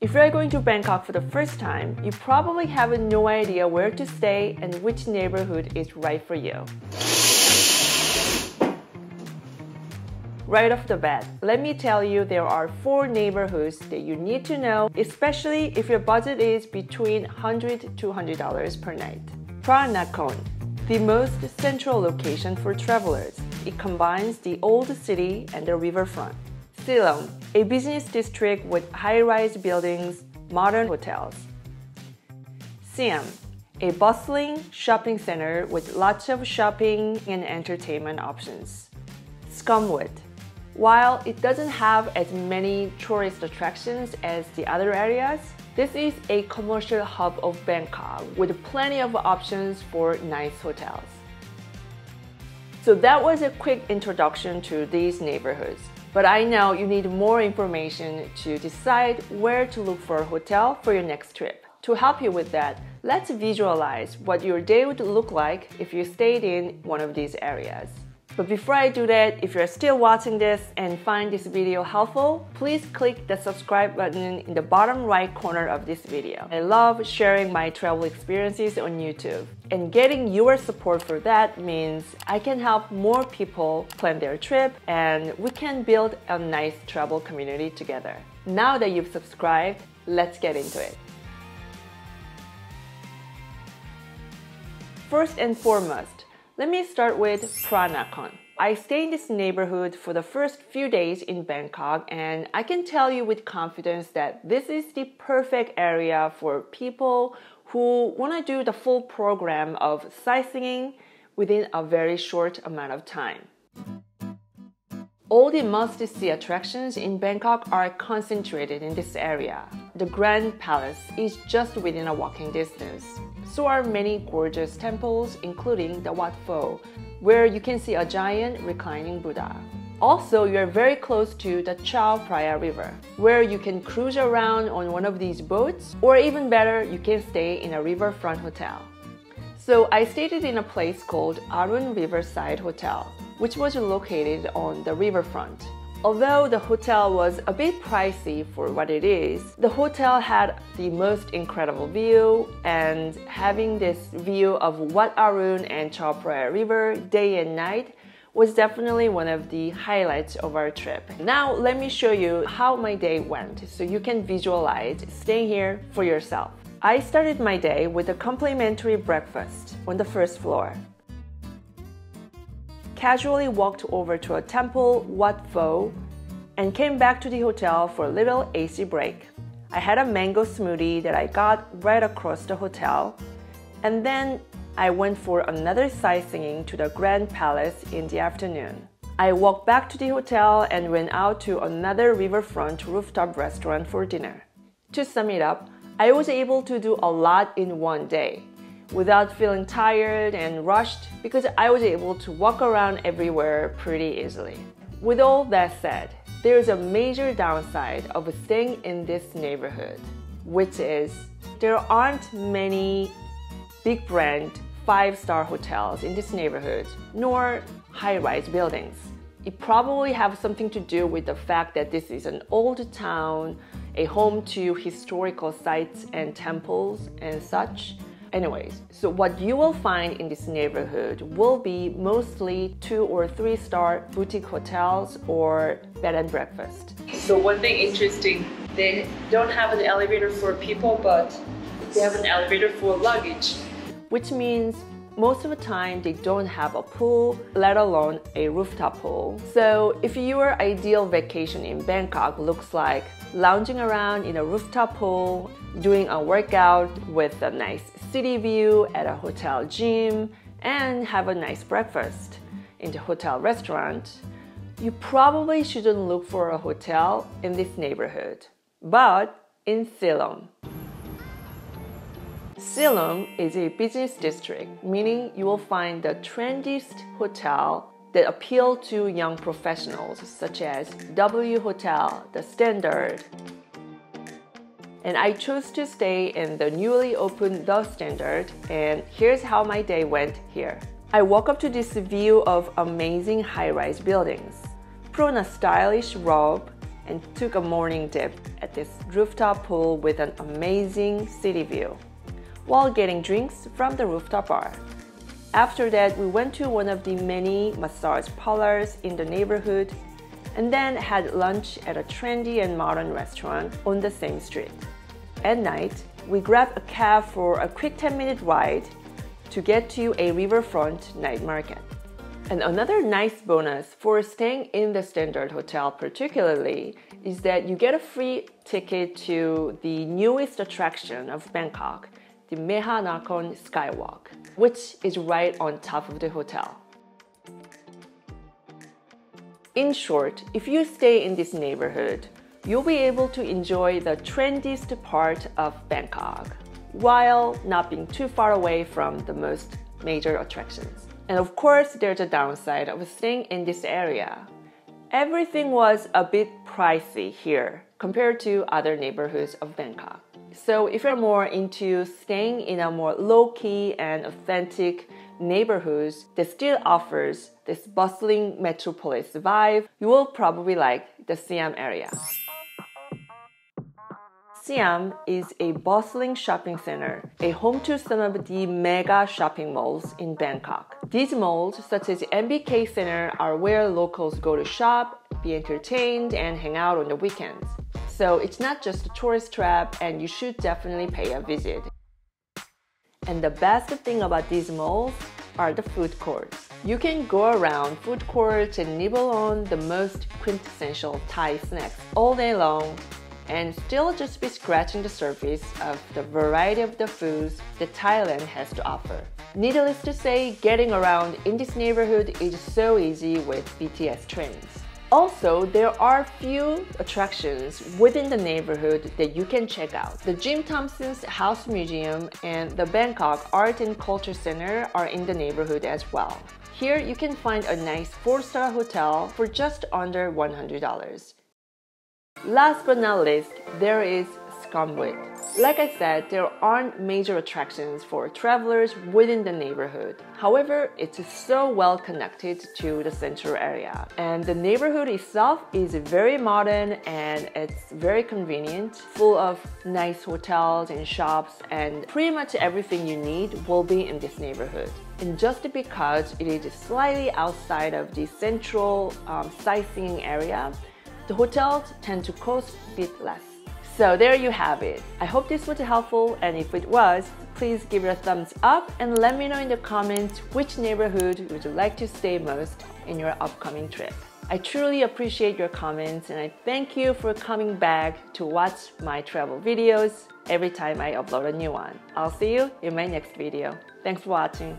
If you are going to Bangkok for the first time, you probably have no idea where to stay and which neighborhood is right for you. Right off the bat, let me tell you there are 4 neighborhoods that you need to know, especially if your budget is between $100 to $200 per night. Phra Nakhon, the most central location for travelers. It combines the old city and the riverfront. Silom, a business district with high-rise buildings, modern hotels. Siam, a bustling shopping center with lots of shopping and entertainment options. Sukhumvit, while it doesn't have as many tourist attractions as the other areas, this is a commercial hub of Bangkok with plenty of options for nice hotels. So that was a quick introduction to these neighborhoods. But I know you need more information to decide where to look for a hotel for your next trip. To help you with that, let's visualize what your day would look like if you stayed in one of these areas. But before I do that, if you're still watching this and find this video helpful, please click the subscribe button in the bottom right corner of this video. I love sharing my travel experiences on YouTube, and getting your support for that means I can help more people plan their trip and we can build a nice travel community together. Now that you've subscribed, let's get into it. First and foremost, let me start with Phra Nakhon. I stayed in this neighborhood for the first few days in Bangkok, and I can tell you with confidence that this is the perfect area for people who want to do the full program of sightseeing within a very short amount of time. All the must-see attractions in Bangkok are concentrated in this area. The Grand Palace is just within a walking distance. So are many gorgeous temples, including the Wat Pho, where you can see a giant reclining Buddha. Also, you are very close to the Chao Phraya River, where you can cruise around on one of these boats, or even better, you can stay in a riverfront hotel. So I stayed in a place called Arun Riverside Hotel, which was located on the riverfront. Although the hotel was a bit pricey for what it is, the hotel had the most incredible view, and having this view of Wat Arun and Chao Phraya River day and night was definitely one of the highlights of our trip. Now let me show you how my day went so you can visualize staying here for yourself. I started my day with a complimentary breakfast on the first floor. Casually walked over to a temple, Wat Pho, and came back to the hotel for a little AC break. I had a mango smoothie that I got right across the hotel, and then I went for another sightseeing to the Grand Palace in the afternoon. I walked back to the hotel and went out to another riverfront rooftop restaurant for dinner. To sum it up, I was able to do a lot in one day, without feeling tired and rushed, because I was able to walk around everywhere pretty easily. With all that said, there is a major downside of staying in this neighborhood, which is there aren't many big brand 5-star hotels in this neighborhood, nor high-rise buildings. It probably has something to do with the fact that this is an old town, a home to historical sites and temples and such. Anyways, so what you will find in this neighborhood will be mostly 2- or 3-star boutique hotels or bed and breakfast. So one thing interesting, they don't have an elevator for people, but they have an elevator for luggage. Which means most of the time they don't have a pool, let alone a rooftop pool. So if your ideal vacation in Bangkok looks like lounging around in a rooftop pool, doing a workout with a nice city view at a hotel gym, and have a nice breakfast in the hotel restaurant, you probably shouldn't look for a hotel in this neighborhood, but in Silom. Silom is a business district, meaning you will find the trendiest hotel that appeal to young professionals, such as W Hotel, The Standard, and I chose to stay in the newly opened The Standard, and here's how my day went here. I walk up to this view of amazing high-rise buildings, put on a stylish robe, and took a morning dip at this rooftop pool with an amazing city view, while getting drinks from the rooftop bar. After that, we went to one of the many massage parlors in the neighborhood and then had lunch at a trendy and modern restaurant on the same street. At night, we grabbed a cab for a quick 10-minute ride to get to a riverfront night market. And another nice bonus for staying in the Standard Hotel particularly is that you get a free ticket to the newest attraction of Bangkok, the Mahanakhon Skywalk, which is right on top of the hotel. In short, if you stay in this neighborhood, you'll be able to enjoy the trendiest part of Bangkok while not being too far away from the most major attractions. And of course, there's a downside of staying in this area. Everything was a bit pricey here compared to other neighborhoods of Bangkok. So if you're more into staying in a more low-key and authentic neighborhood that still offers this bustling metropolis vibe, you will probably like the Siam area. Siam is a bustling shopping center, a home to some of the mega shopping malls in Bangkok. These malls, such as MBK Center, are where locals go to shop, be entertained, and hang out on the weekends. So it's not just a tourist trap, and you should definitely pay a visit. And the best thing about these malls are the food courts. You can go around food courts and nibble on the most quintessential Thai snacks all day long and still just be scratching the surface of the variety of the foods that Thailand has to offer. Needless to say, getting around in this neighborhood is so easy with BTS trains. Also, there are few attractions within the neighborhood that you can check out. The Jim Thompson's House Museum and the Bangkok Art and Culture Center are in the neighborhood as well. Here you can find a nice 4-star hotel for just under $100. Last but not least, there is Sukhumvit. Like I said, there aren't major attractions for travelers within the neighborhood. However, it's so well connected to the central area. And the neighborhood itself is very modern and it's very convenient, full of nice hotels and shops, and pretty much everything you need will be in this neighborhood. And just because it is slightly outside of the central sightseeing area, the hotels tend to cost a bit less. So there you have it. I hope this was helpful, and if it was, please give it a thumbs up and let me know in the comments which neighborhood would you like to stay most in your upcoming trip. I truly appreciate your comments, and I thank you for coming back to watch my travel videos every time I upload a new one. I'll see you in my next video. Thanks for watching.